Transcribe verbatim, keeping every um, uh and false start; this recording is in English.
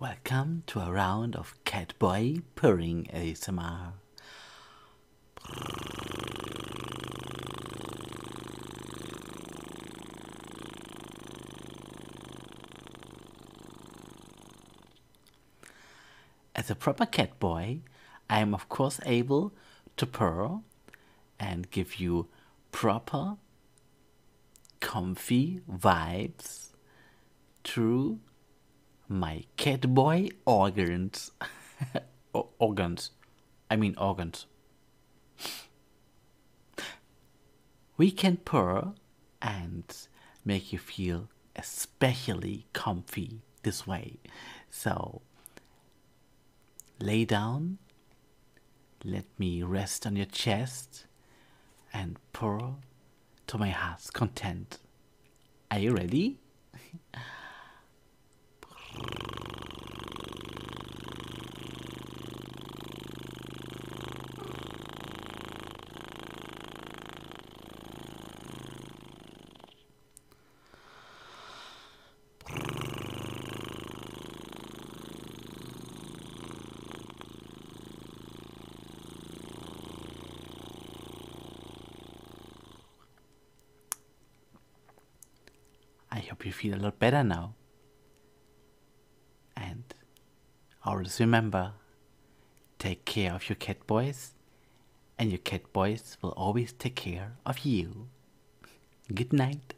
Welcome to a round of Catboy Purring A S M R. As a proper catboy, I am of course able to purr and give you proper, comfy vibes through my catboy organs. organs. I mean organs. We can purr and make you feel especially comfy this way. So lay down, let me rest on your chest and purr to my heart's content. Are you ready? I hope you feel a lot better now. And always remember, take care of your cat boys, and your cat boys will always take care of you. Good night.